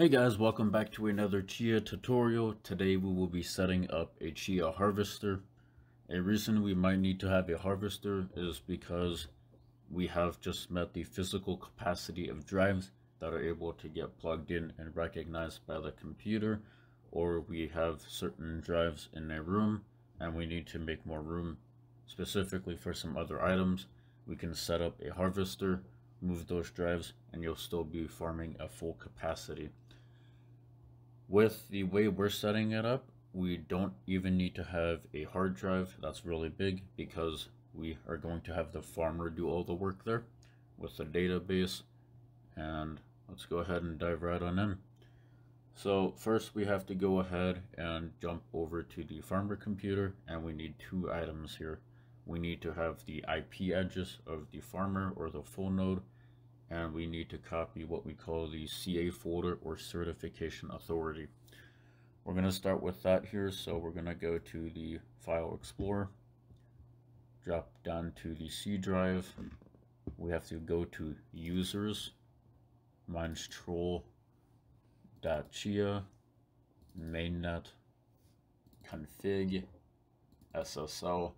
Hey guys, welcome back to another chia tutorial. Today we will be setting up a chia harvester. A reason we might need to have a harvester is because we have just met the physical capacity of drives that are able to get plugged in and recognized by the computer, or we have certain drives in a room and we need to make more room specifically for some other items. We can set up a harvester, move those drives, and you'll still be farming at full capacity. With the way we're setting it up, we don't even need to have a hard drive that's really big, because we are going to have the farmer do all the work there with the database. And let's go ahead and dive right on in. So first we have to go ahead and jump over to the farmer computer, and we need two items here. We need to have the IP address of the farmer or the full node, and we need to copy what we call the CA folder or certification authority. We're going to start with that here. So we're going to go to the file explorer, drop down to the C drive. We have to go to users, mine's troll.chia, mainnet, config, SSL.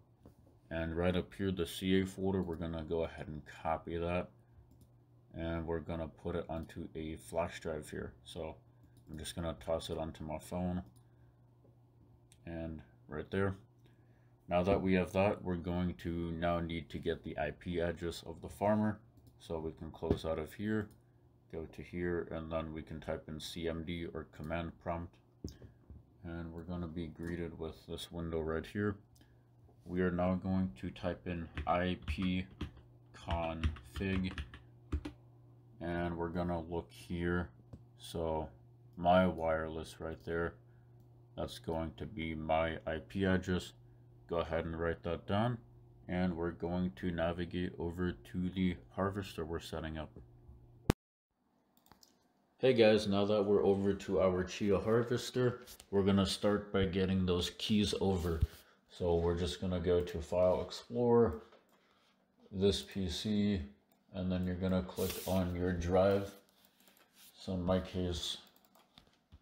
And right up here, the CA folder, we're going to go ahead and copy that. And we're going to put it onto a flash drive here. So I'm just going to toss it onto my phone. And right there. Now that we have that, we're going to now need to get the IP address of the farmer. So we can close out of here, go to here, and then we can type in CMD or command prompt. And we're going to be greeted with this window right here. We are now going to type in ipconfig, and we're gonna look here. So my wireless right there, that's going to be my IP address. Go ahead and write that down, and we're going to navigate over to the harvester we're setting up. Hey guys, now that we're over to our chia harvester, we're gonna start by getting those keys over. So we're just going to go to File Explorer, this PC, and then you're going to click on your drive. So in my case,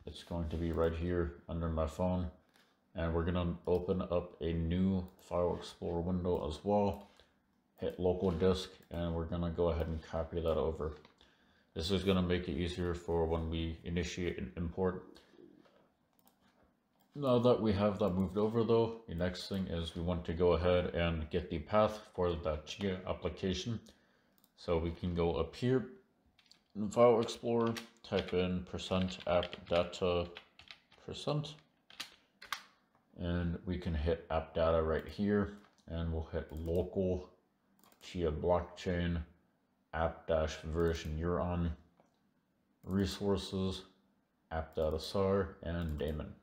it's going to be right here under my phone. And we're going to open up a new File Explorer window as well. Hit local disk, and we're going to go ahead and copy that over. This is going to make it easier for when we initiate an import. Now that we have that moved over though, the next thing is we want to go ahead and get the path for that chia application. So we can go up here in File Explorer, type in %appdata%, and we can hit app data right here, and we'll hit local chia blockchain app-version you're on, resources, app data SAR, and daemon.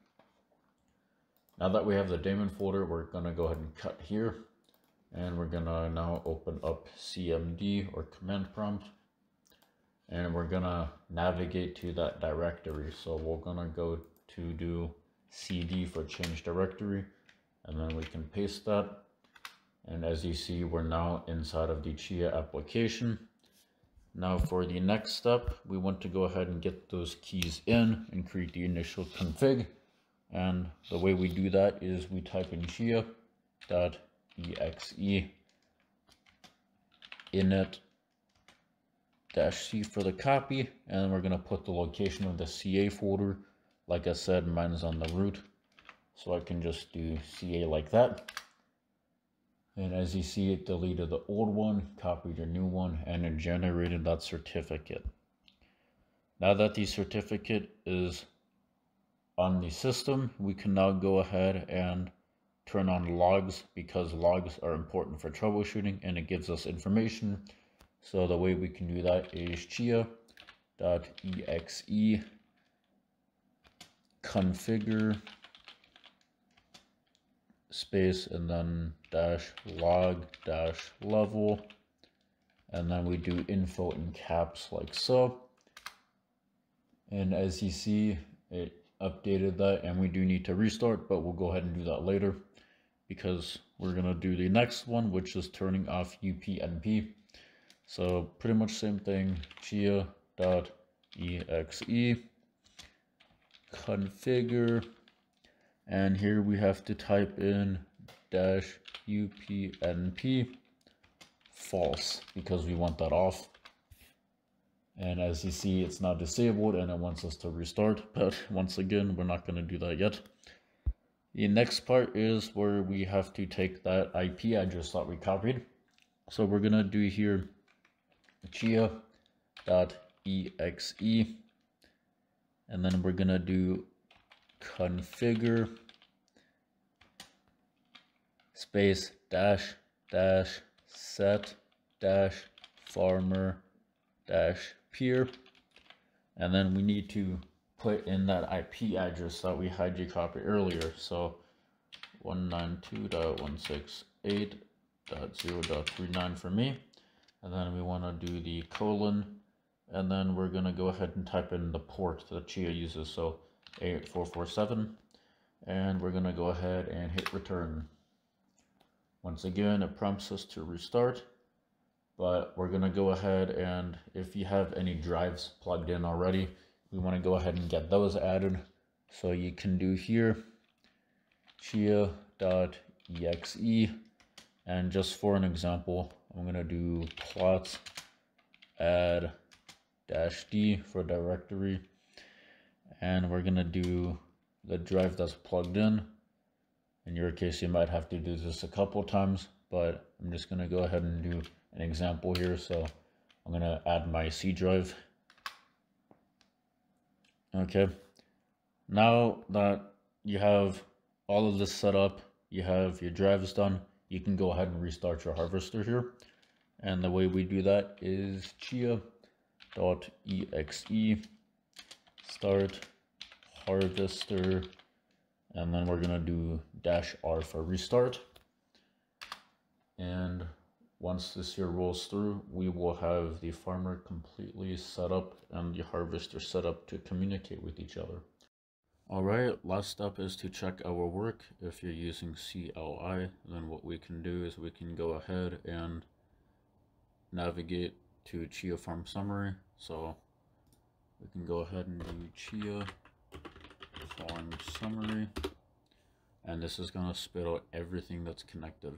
Now that we have the daemon folder, we're going to go ahead and cut here, and we're going to now open up CMD or command prompt, and we're going to navigate to that directory. So we're going to go to do CD for change directory, and then we can paste that. And as you see, we're now inside of the chia application. Now for the next step, we want to go ahead and get those keys in and create the initial config. And the way we do that is we type in chia.exe init-c for the copy, and we're going to put the location of the CA folder. Like I said, mine's on the root, so I can just do CA like that. And as you see, it deleted the old one, copied your new one, and it generated that certificate. Now that the certificate is on the system, we can now go ahead and turn on logs, because logs are important for troubleshooting and it gives us information. So the way we can do that is chia.exe configure space and then -log -level, and then we do info in caps like so. And as you see, it updated that, and we do need to restart, but we'll go ahead and do that later, because we're going to do the next one, which is turning off UPnP. So pretty much same thing, chia.exe configure, and here we have to type in dash UPnP false because we want that off. And as you see, it's now disabled and it wants us to restart, but once again, we're not going to do that yet. The next part is where we have to take that IP address that we copied. So we're going to do here chia.exe, and then we're going to do configure space dash dash set dash farmer dash peer, and then we need to put in that IP address that we had you copy earlier. So 192.168.0.39 for me, and then we want to do the colon, and then we're going to go ahead and type in the port that Chia uses, so 8447, and we're going to go ahead and hit return. Once again, it prompts us to restart, but we're going to go ahead, and if you have any drives plugged in already, we want to go ahead and get those added. So you can do here chia.exe, and just for an example, I'm going to do plots add dash d for directory, and we're going to do the drive that's plugged in. In your case, you might have to do this a couple times, but I'm just going to go ahead and do an example here. So I'm going to add my C drive. Okay, now that you have all of this set up, you have your drives done, you can go ahead and restart your harvester here. And the way we do that is chia.exe start harvester, and then we're going to do dash R for restart. And once this here rolls through, we will have the farmer completely set up and the harvester set up to communicate with each other. All right, last step is to check our work. If you're using CLI, then what we can do is we can go ahead and navigate to Chia Farm Summary. So we can go ahead and do Chia Farm Summary, and this is going to spit out everything that's connected.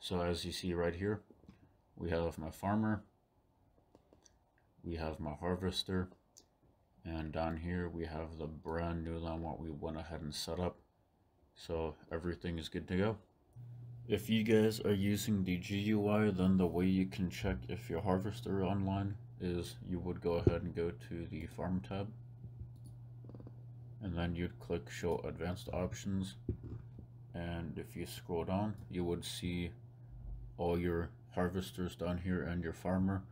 So as you see right here, we have my farmer, we have my harvester, and down here we have the brand new line what we went ahead and set up. So everything is good to go. If you guys are using the GUI, then the way you can check if your harvester is online is you would go ahead and go to the farm tab, and then you'd click show advanced options, and if you scroll down you would see all your harvesters down here and your farmer.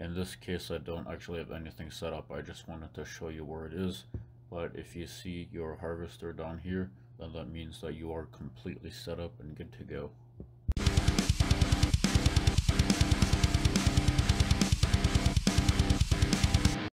In this case, I don't actually have anything set up, I just wanted to show you where it is. But if you see your harvester down here, then that means that you are completely set up and good to go.